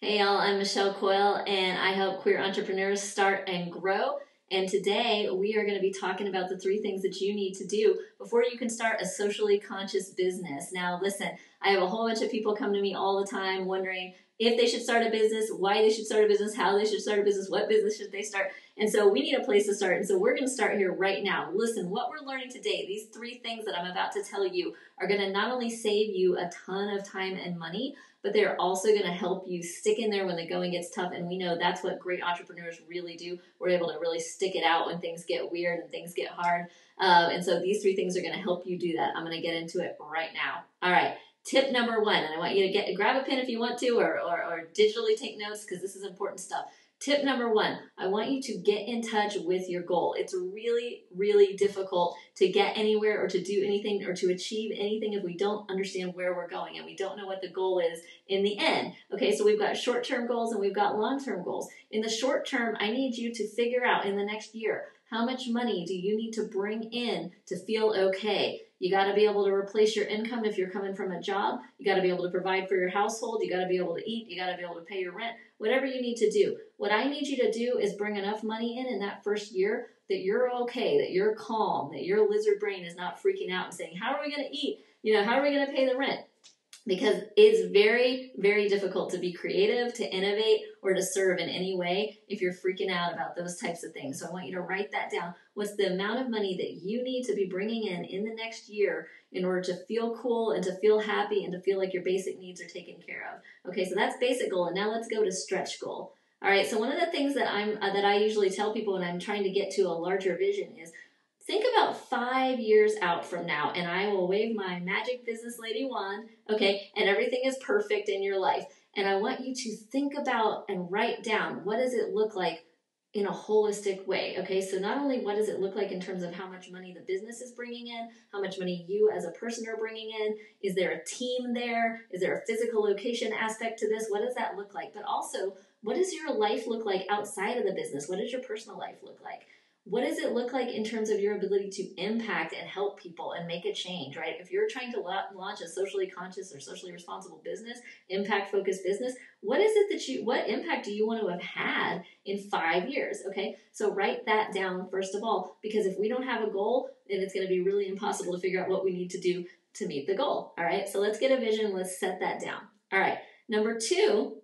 Hey y'all, I'm Michelle Coyle and I help queer entrepreneurs start and grow, and today we are going to be talking about the three things that you need to do before you can start a socially conscious business. Now listen, I have a whole bunch of people come to me all the time wondering if they should start a business, why they should start a business, how they should start a business, what business should they start, and so we need a place to start, and so we're going to start here right now. Listen, what we're learning today, these three things that I'm about to tell you are going to not only save you a ton of time and money, but they're also going to help you stick in there when the going gets tough, and we know that's what great entrepreneurs really do. We're able to really stick it out when things get weird and things get hard, and so these three things are going to help you do that. I'm going to get into it right now. All right, tip number one, and I want you to grab a pen if you want to or digitally take notes because this is important stuff. Tip number one, I want you to get in touch with your goal. It's really, really difficult to get anywhere or to do anything or to achieve anything if we don't understand where we're going and we don't know what the goal is in the end. Okay, so we've got short-term goals and we've got long-term goals. In the short term, I need you to figure out in the next year, how much money do you need to bring in to feel okay? You got to be able to replace your income if you're coming from a job. You got to be able to provide for your household. You got to be able to eat. You got to be able to pay your rent. Whatever you need to do. What I need you to do is bring enough money in that first year that you're okay, that you're calm, that your lizard brain is not freaking out and saying, how are we going to eat? You know, how are we going to pay the rent? Because it's very, very difficult to be creative, to innovate, or to serve in any way if you're freaking out about those types of things. So I want you to write that down. What's the amount of money that you need to be bringing in the next year in order to feel cool and to feel happy and to feel like your basic needs are taken care of? Okay, so that's basic goal, and now let's go to stretch goal. All right, so one of the things that I usually tell people when I'm trying to get to a larger vision is, think about 5 years out from now, and I will wave my magic business lady wand, okay, and everything is perfect in your life. And I want you to think about and write down, what does it look like in a holistic way, okay? So not only what does it look like in terms of how much money the business is bringing in, how much money you as a person are bringing in, is there a team there, is there a physical location aspect to this, what does that look like? But also, what does your life look like outside of the business? What does your personal life look like? What does it look like in terms of your ability to impact and help people and make a change, right? If you're trying to launch a socially conscious or socially responsible business, impact-focused business, what is it that what impact do you want to have had in 5 years, okay? So write that down, first of all, because if we don't have a goal, then it's going to be really impossible to figure out what we need to do to meet the goal, all right? So let's get a vision. Let's set that down. All right, number two,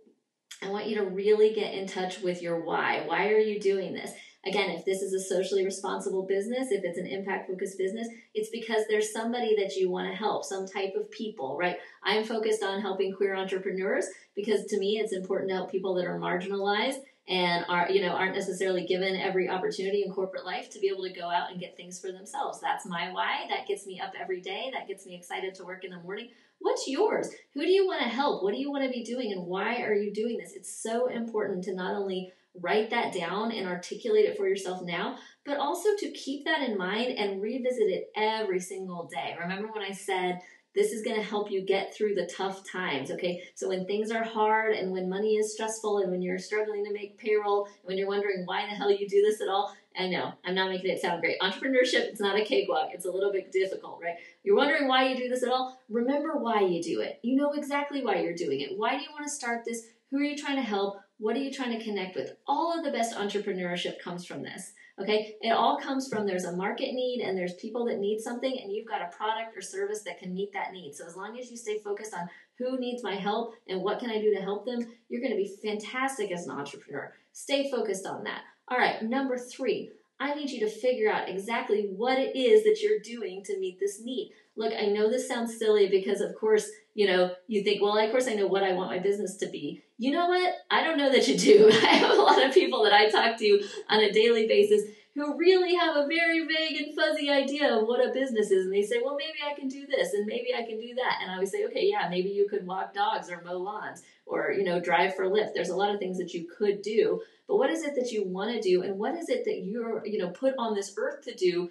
I want you to really get in touch with your why. Why are you doing this? Again, if this is a socially responsible business, if it's an impact-focused business, it's because there's somebody that you want to help, some type of people, right? I'm focused on helping queer entrepreneurs because to me, it's important to help people that are marginalized and aren't necessarily given every opportunity in corporate life to be able to go out and get things for themselves. That's my why. That gets me up every day. That gets me excited to work in the morning. What's yours? Who do you want to help? What do you want to be doing? And why are you doing this? It's so important to not only write that down and articulate it for yourself now, but also to keep that in mind and revisit it every single day. Remember when I said, this is going to help you get through the tough times, okay? So when things are hard and when money is stressful and when you're struggling to make payroll, and when you're wondering why the hell you do this at all, I know, I'm not making it sound great. Entrepreneurship, it's not a cakewalk. It's a little bit difficult, right? You're wondering why you do this at all. Remember why you do it. You know exactly why you're doing it. Why do you want to start this? Who are you trying to help? What are you trying to connect with? All of the best entrepreneurship comes from this, okay? It all comes from there's a market need and there's people that need something and you've got a product or service that can meet that need. So as long as you stay focused on who needs my help and what can I do to help them, you're going to be fantastic as an entrepreneur. Stay focused on that. All right, number three. I need you to figure out exactly what it is that you're doing to meet this need. Look, I know this sounds silly because, of course, you know, you think, well, of course I know what I want my business to be. You know what? I don't know that you do. I have a lot of people that I talk to on a daily basis who really have a very vague and fuzzy idea of what a business is. And they say, well, maybe I can do this and maybe I can do that. And I always say, okay, yeah, maybe you could walk dogs or mow lawns or, you know, drive for Lyft. There's a lot of things that you could do, but what is it that you want to do? And what is it that you're, you know, put on this earth to do,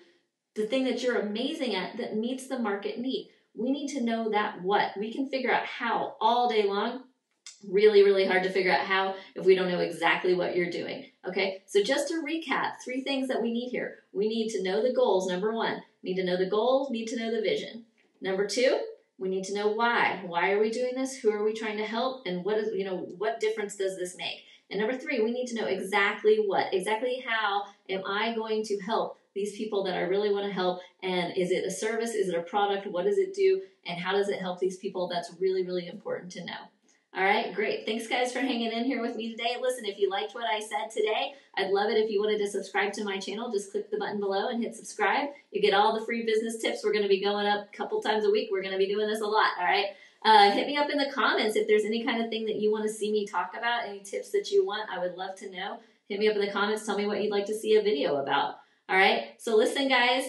the thing that you're amazing at that meets the market need? We need to know that what. We can figure out how all day long. Really, really hard to figure out how if we don't know exactly what you're doing, okay? So just to recap, three things that we need here. We need to know the goals, number one. Need to know the goals, need to know the vision. Number two, We need to know why. Why are we doing this? Who are we trying to help? And what is, you know, what difference does this make? And number three, we need to know exactly what, exactly how am I going to help these people that I really want to help, and is it a service, is it a product, what does it do, and how does it help these people? That's really, really important to know. All right, great. Thanks, guys, for hanging in here with me today. Listen, if you liked what I said today, I'd love it if you wanted to subscribe to my channel. Just click the button below and hit subscribe. You get all the free business tips. We're going to be going up a couple times a week. We're going to be doing this a lot, all right? Hit me up in the comments if there's any kind of thing that you want to see me talk about, any tips that you want. I would love to know. Hit me up in the comments. Tell me what you'd like to see a video about, all right? So listen, guys.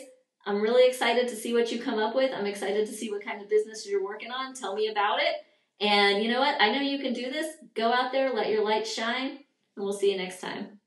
I'm really excited to see what you come up with. I'm excited to see what kind of business you're working on. Tell me about it. And you know what? I know you can do this. Go out there, let your light shine, and we'll see you next time.